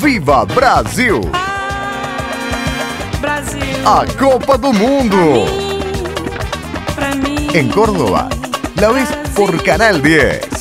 Viva Brasil! Brasil! A Copa do Mundo! Pra mim, em Córdoba, la ves por Canal 10.